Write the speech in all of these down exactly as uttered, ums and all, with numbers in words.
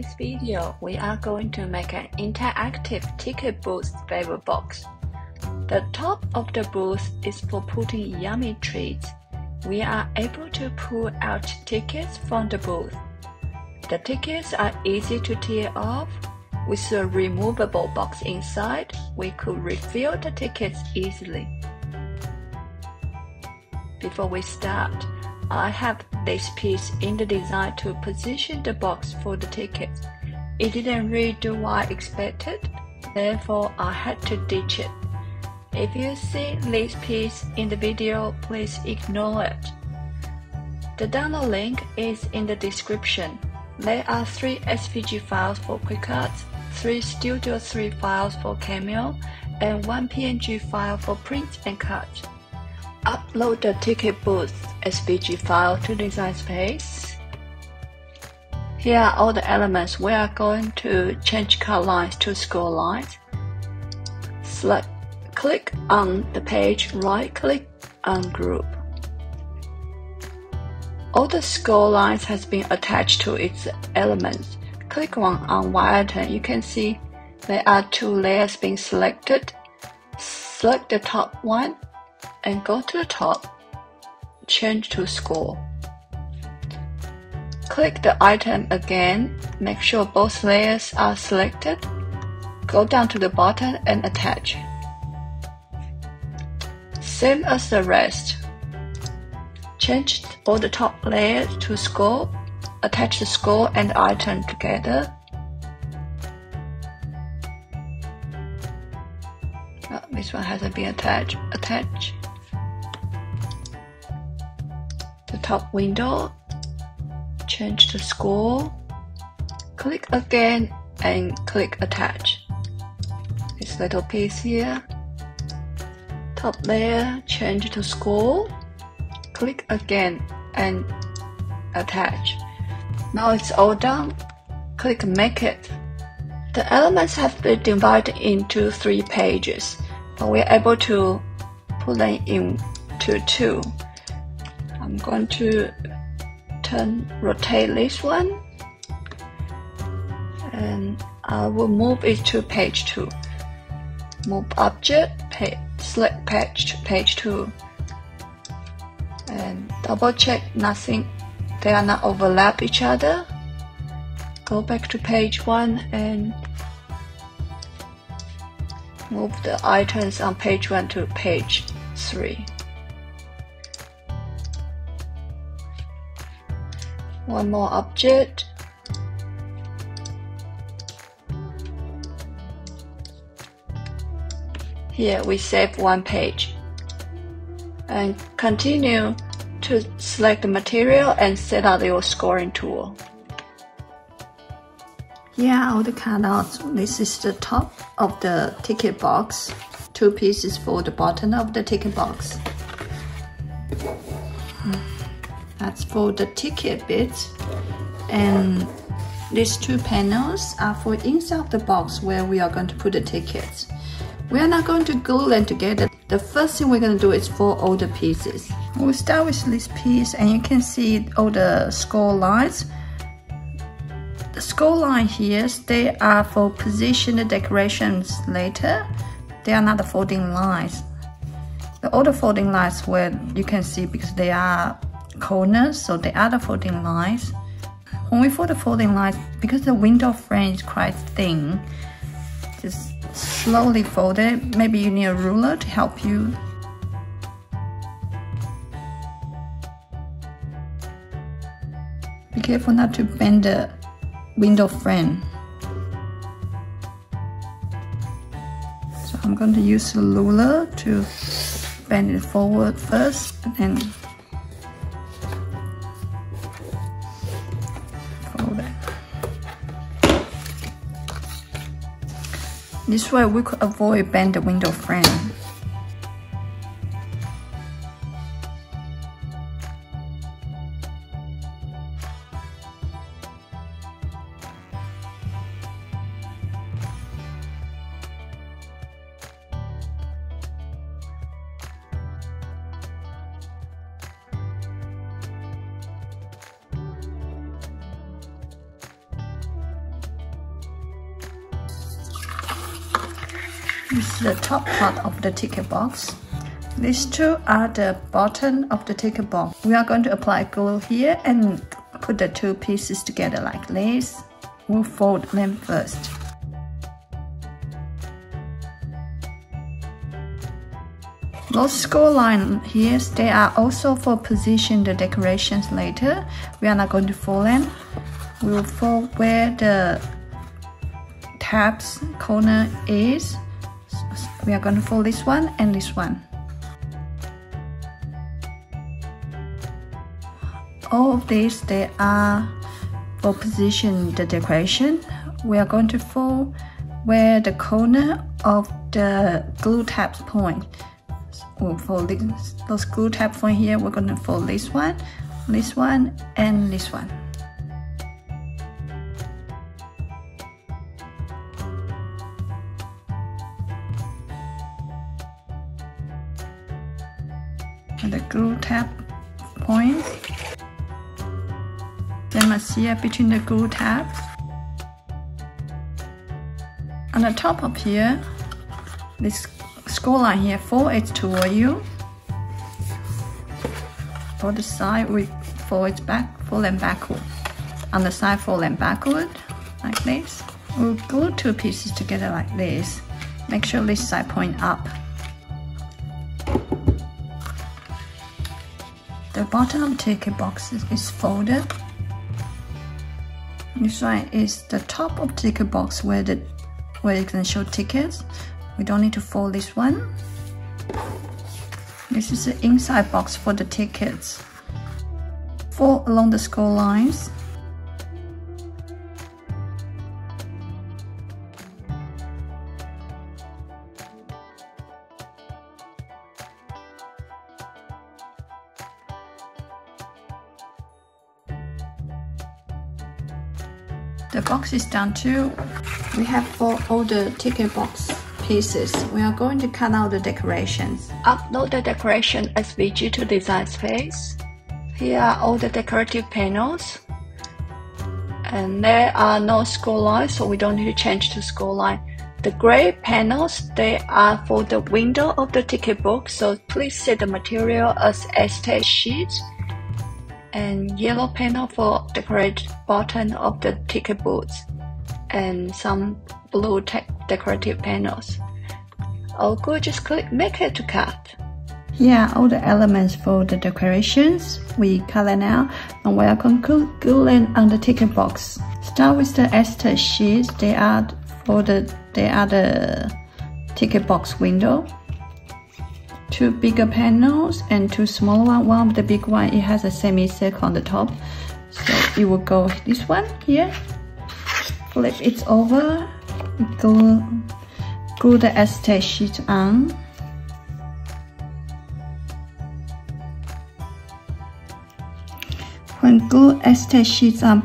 this video, we are going to make an interactive ticket booth favor box. The top of the booth is for putting yummy treats. We are able to pull out tickets from the booth. The tickets are easy to tear off. With a removable box inside, we could refill the tickets easily. Before we start, I have this piece in the design to position the box for the tickets. It didn't really do what I expected, therefore I had to ditch it. If you see this piece in the video, please ignore it. The download link is in the description. There are three S V G files for Cricut, three Studio three files for Cameo, and one P N G file for print and cut. Upload the ticket booth S V G file to Design Space. Here are all the elements. We are going to change cut lines to score lines. Select, click on the page, right click on group. All the score lines has been attached to its elements. Click one on Y-Item. You can see there are two layers being selected. Select the top one and go to the top. Change to score. Click the item again. Make sure both layers are selected. Go down to the bottom and attach. Same as the rest. Change all the top layers to score, attach the score and item together. Oh, this one hasn't been attached. Attach the top window, change the score, click again and click attach. This little piece here, top layer, change to score. Click again and attach. Now it's all done. Click Make It. The elements have been divided into three pages, but we're able to put them into two. I'm going to turn, rotate this one, and I will move it to page two. Move object, page, select page, page two. And double check nothing, they are not overlap each other. Go back to page one and move the items on page one to page three. One more object. Here we save one page. And continue to select the material and set up your scoring tool. Here are all the cutouts. This is the top of the ticket box. Two pieces for the bottom of the ticket box. That's for the ticket bits. And these two panels are for inside the box where we are going to put the tickets. We are not going to glue them together. The first thing we're going to do is fold all the pieces. We'll start with this piece and you can see all the score lines. The score line here, they are for positioned decorations later. They are not the folding lines. The other folding lines where you can see because they are corners, so they are the folding lines. When we fold the folding lines, because the window frame is quite thin, just slowly fold it. Maybe you need a ruler to help you. Be careful not to bend the window frame. So I'm going to use a ruler to bend it forward first and this way we could avoid bend the window frame. is the top part of the ticket box. These two are the bottom of the ticket box. We are going to apply glue here and put the two pieces together like this. We'll fold them first. Those score lines here, they are also for position the decorations later. We are not going to fold them. We will fold where the tab's corner is. We are going to fold this one and this one. All of these, they are for position the decoration. We are going to fold where the corner of the glue tab point. We'll fold this, those glue tab point here. We're going to fold this one, this one, and this one. And the glue tab point. Same as here between the glue tabs. On the top of here, this score line here, fold it toward you. For the side, we fold it back, fold them backward. On the side, fold them backward, like this. We'll glue two pieces together like this. Make sure this side point up. The bottom of the ticket box is folded. This one is the top of the ticket box where the where you can show tickets. We don't need to fold this one. This is the inside box for the tickets. Fold along the score lines. The box is done too. We have for all the ticket box pieces. We are going to cut out the decorations. Upload the decoration S V G to Design Space. Here are all the decorative panels. And there are no score lines, so we don't need to change the score line. The gray panels, they are for the window of the ticket box, so please set the material as estate sheets. And yellow panel for decorate bottom of the ticket booths, and some blue decorative panels. I'll go just click make it to cut. Yeah, all the elements for the decorations we color now, and we are going to glue them on the ticket box. Start with the ester sheets. They are for the they are the ticket box window. Two bigger panels and two smaller ones. One of the big one, it has a semicircle on the top. So it will go this one here. Flip it over. Glue, glue the acetate sheet on. When glue acetate sheets on,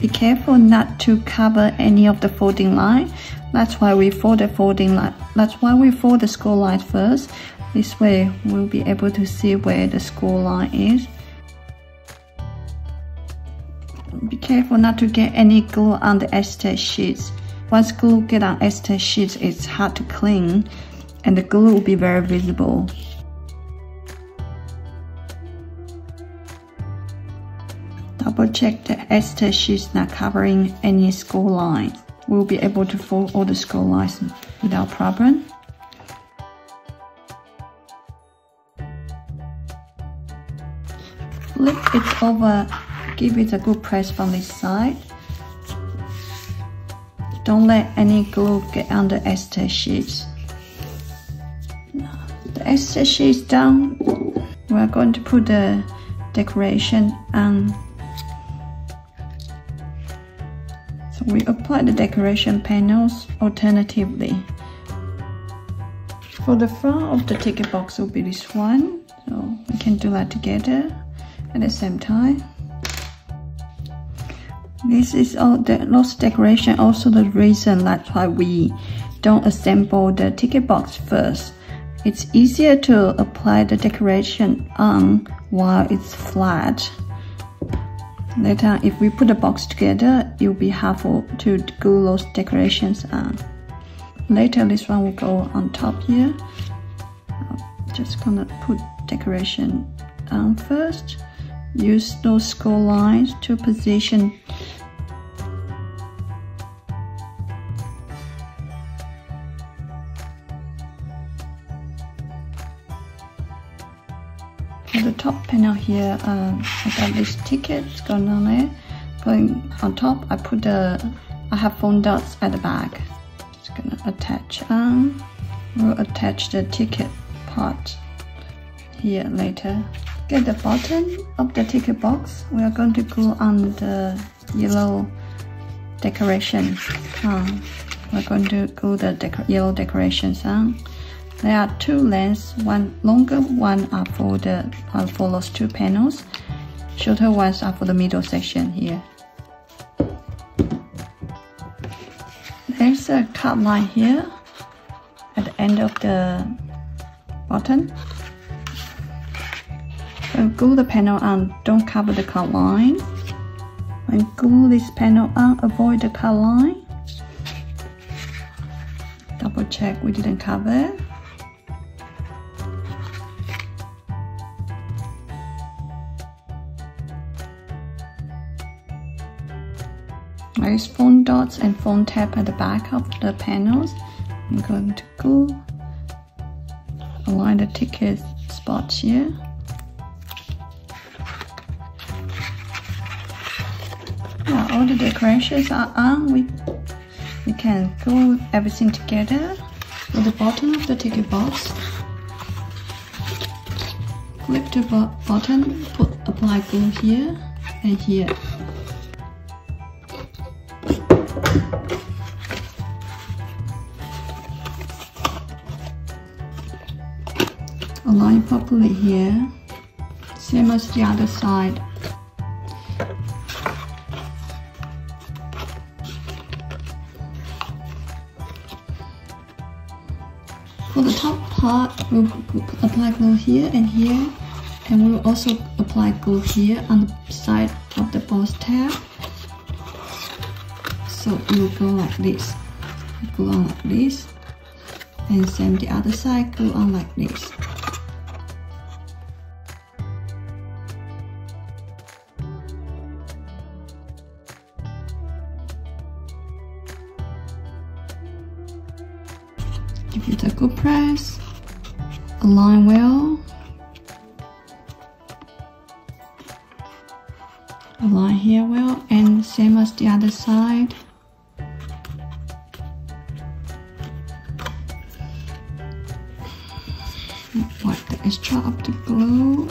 be careful not to cover any of the folding line. That's why we fold the folding line. That's why we fold the score line first. This way, we'll be able to see where the score line is. Be careful not to get any glue on the acetate sheets. Once glue gets on acetate sheets, it's hard to clean, and the glue will be very visible. Double check the acetate sheets not covering any score line. We'll be able to fold all the score lines without problem. Flip it over, give it a good press from this side. Don't let any glue get on the acetate sheets. The acetate sheet is down. We're going to put the decoration on. So we apply the decoration panels alternatively. For the front of the ticket box will be this one. So we can do that together. At the same time, this is all the lost decoration. Also, the reason that's why we don't assemble the ticket box first. It's easier to apply the decoration on while it's flat. Later, if we put the box together, it'll be harmful to glue those decorations on. later this one will go on top here. I'm just gonna put decoration down first. Use those score lines to position on the top panel here. uh, I got this ticket going on there. Going on top, I put the I have foam dots at the back. Just gonna attach on. We'll attach the ticket part here later. Get the bottom of the ticket box. We are going to glue on the yellow decoration on. We're going to glue the deco yellow decorations on. There are two lengths, one longer one are for the uh, for those two panels. Shorter ones are for the middle section here. There's a cut line here at the end of the bottom. So glue the panel on, don't cover the cut line. When glue this panel on, avoid the cut line. Double check we didn't cover. There's foam dots and foam tab at the back of the panels. I'm going to glue, align the ticket spots here. Now all the decorations are on. We, we can glue everything together at the bottom of the ticket box. Flip the bo bottom, put apply glue here and here. Align properly here, same as the other side. For the top part, we'll apply glue here and here, and we'll also apply glue here on the side of the boss tab. So it will go like this, glue on like this, and same the other side, glue on like this. Give it a good press, align well, align here well, and same as the other side. Wipe the extra of the glue.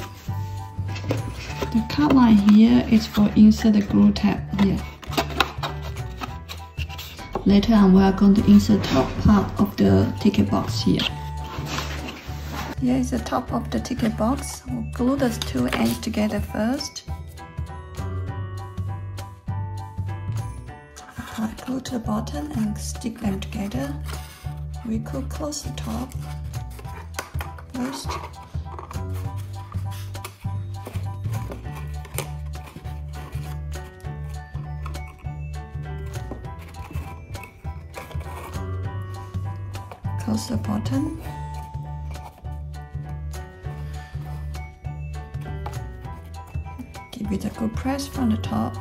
The cut line here is for insert the glue tab here. Later on, we are going to insert the top part of the ticket box here. Here is the top of the ticket box. We'll glue the two ends together first. Apply glue to the bottom and stick them together. We could close the top first. Close the bottom. Give it a good press from the top.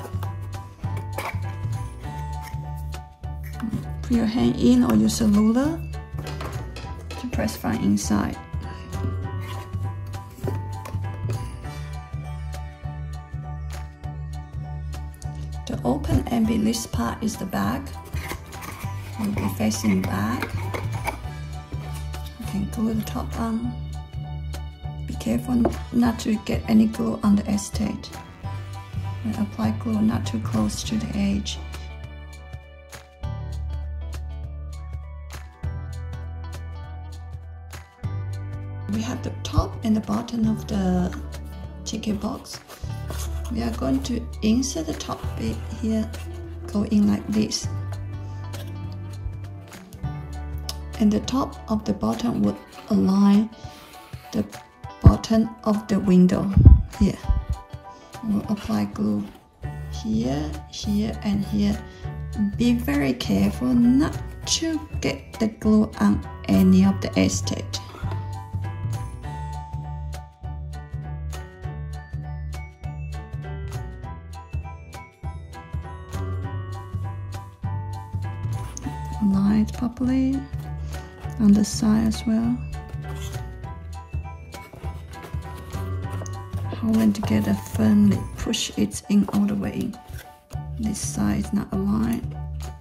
Put your hand in or use a ruler to press from inside. The open and release part is the back. We'll be facing back. Glue the top on. Be careful not to get any glue on the estate. And apply glue not too close to the edge. We have the top and the bottom of the ticket box. We are going to insert the top bit here, go in like this. And the top of the bottom would align the bottom of the window here. We'll apply glue here, here, and here. Be very careful not to get the glue on any of the estate. Align it properly on the side as well. Holding together firmly, push it in all the way. This side is not aligned.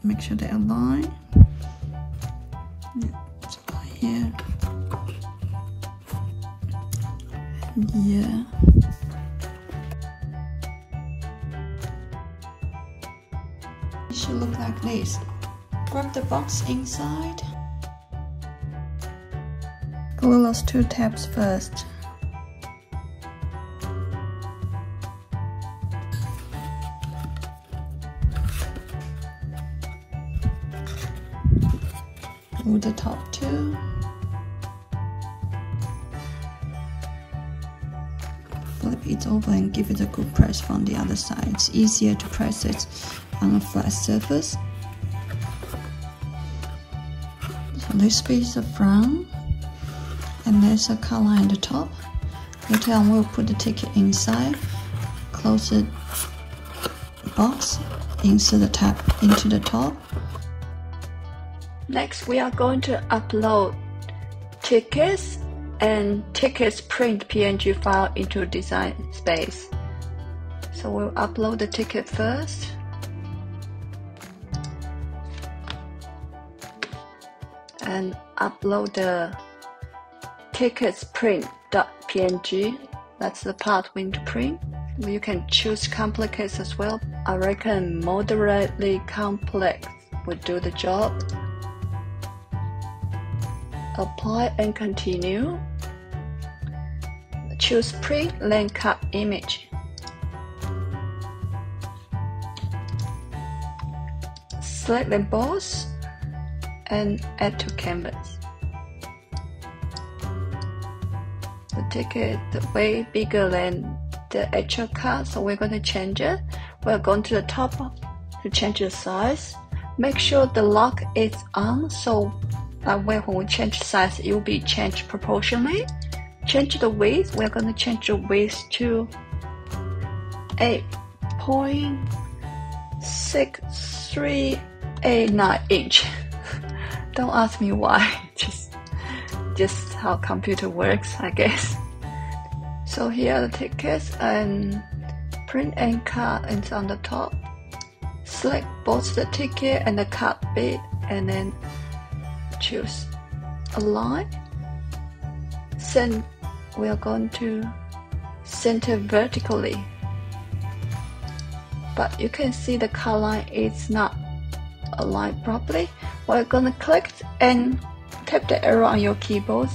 Make sure they align. Yeah, it's right here. Yeah. It should look like this. Grab the box inside. Glue those two tabs first. Glue the top two. Flip it over and give it a good press from the other side. It's easier to press it on a flat surface. So this piece of brown, and there's a color on the top. Later on we'll put the ticket inside, close the box, insert the tab into the top. Next, we are going to upload tickets and tickets print P N G file into Design Space. So we'll upload the ticket first. And upload the tickets print.png. That's the part we need to print. You can choose complex as well. I reckon moderately complex would do the job. Apply and continue. Choose print, then cut image. Select them both and add to canvas. The ticket is way bigger than the actual card, so we're going to change it. We're going to the top to change the size. Make sure the lock is on, so that way when we change size, it will be changed proportionally. Change the width. We're going to change the width to eight point six three eight nine inch. Don't ask me why. Just, just how computer works, I guess. So here are the tickets, and print and cut is on the top. Select both the ticket and the cut bit, and then choose align. Then we are going to center vertically, but you can see the cut line is not aligned properly. We're going to click and tap the arrow on your keyboard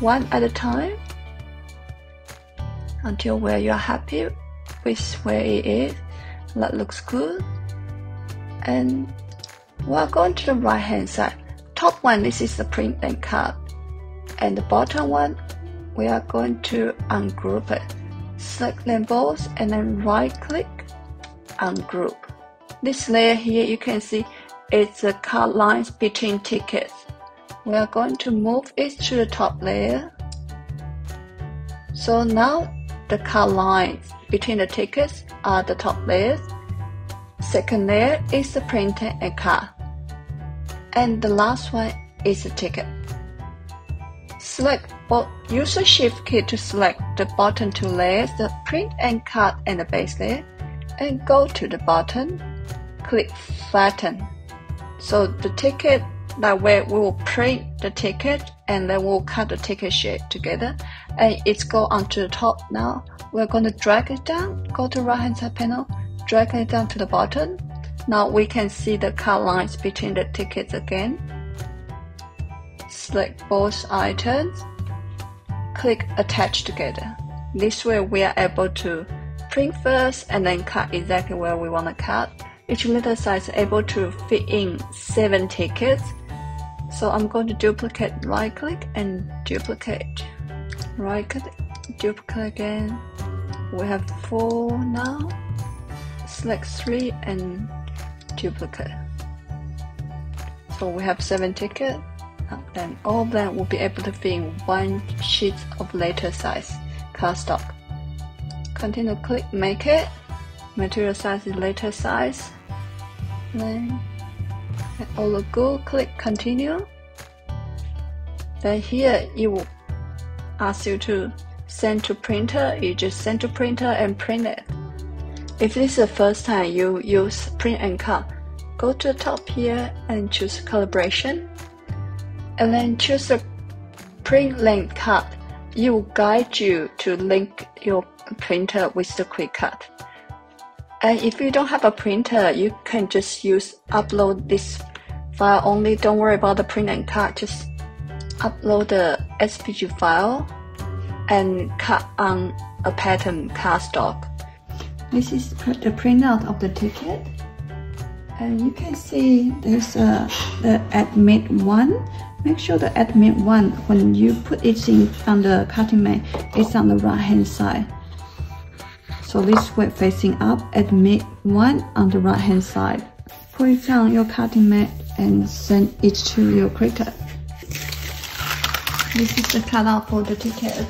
one at a time until where you are happy with where it is. That looks good. And we're going to the right hand side. Top one, this is the print and cut, and the bottom one, we are going to ungroup it. Select them both and then right click, ungroup. This layer here, you can see it's the cut lines between tickets. We are going to move it to the top layer. So now the cut lines between the tickets are the top layers. Second layer is the print and cut. And the last one is the ticket. Select both. Use the shift key to select the bottom two layers, the print and cut and the base layer, and go to the bottom. Click flatten. So the ticket, that way we will print the ticket and then we'll cut the ticket shape together. And it's go onto the top now. We're going to drag it down. Go to right hand side panel. Drag it down to the bottom. Now we can see the cut lines between the tickets again. Select both items. Click attach together. This way we are able to print first and then cut exactly where we want to cut. Each letter size is able to fit in seven tickets. So I'm going to duplicate, right click and duplicate. Right click, duplicate again. We have four now. Select three and duplicate. so we have seven tickets, and then all of them will be able to fit in one sheet of letter size, cardstock. Continue to click make it, material size is letter size, then all look good, click continue. Then here it will ask you to send to printer, you just send to printer and print it. If this is the first time you use print and cut, go to the top here and choose calibration, and then choose the print link cut. It will guide you to link your printer with the Cricut. And if you don't have a printer, you can just use upload this file only. Don't worry about the print and cut, just upload the S V G file and cut on a pattern cardstock. This is the printout of the ticket, and you can see there's a, the admit one. Make sure the admit one, when you put it in on the cutting mat, it's on the right hand side. So this way facing up, admit one on the right hand side. Put it on your cutting mat and send it to your Cricut. This is the cutout for the ticket.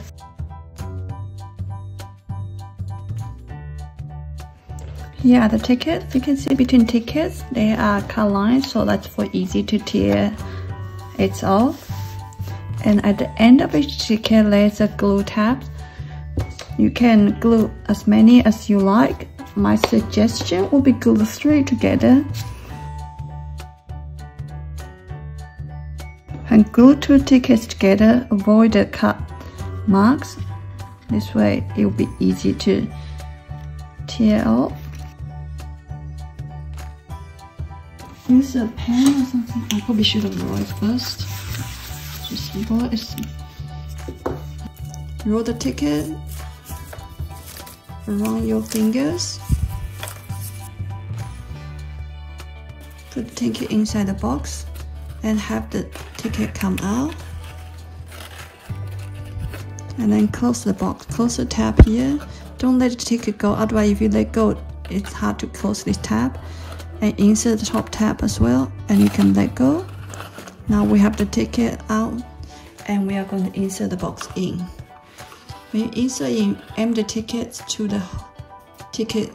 Here are the tickets. You can see between tickets there are cut lines, so that's for easy to tear it off. And at the end of each ticket there's a glue tab. You can glue as many as you like. My suggestion would be glue the three together. And glue two tickets together, avoid the cut marks. This way it will be easy to tear off. Use a pen or something. I probably should have rolled it first. Just roll it. Roll the ticket around your fingers. Put the ticket inside the box and have the ticket come out, and then close the box, close the tab here. Don't let the ticket go, otherwise if you let go it's hard to close this tab. And insert the top tab as well, and you can let go. Now we have the ticket out and we are going to insert the box in. When you insert in, aim the tickets to the ticket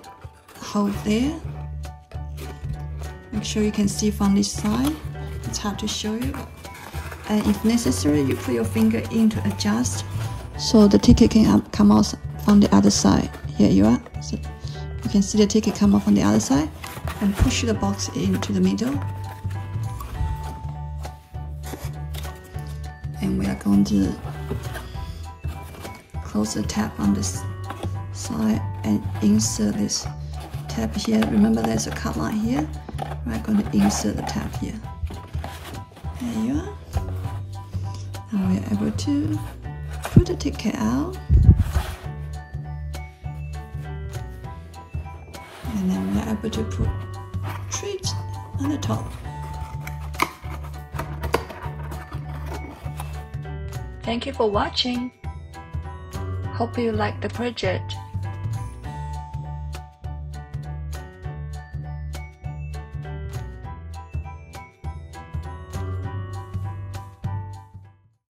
hole there. Make sure you can see from this side. It's hard to show you, and if necessary you put your finger in to adjust so the ticket can come out from the other side. Here you are, so you can see the ticket come out from the other side, and push the box into the middle, and we are going to close the tab on this side and insert this tab here. Remember there's a cut line here. We are going to insert the tab here. There you are. Now we are able to put the ticket out, and then we are able to put treats on the top. Thank you for watching. Hope you like the project.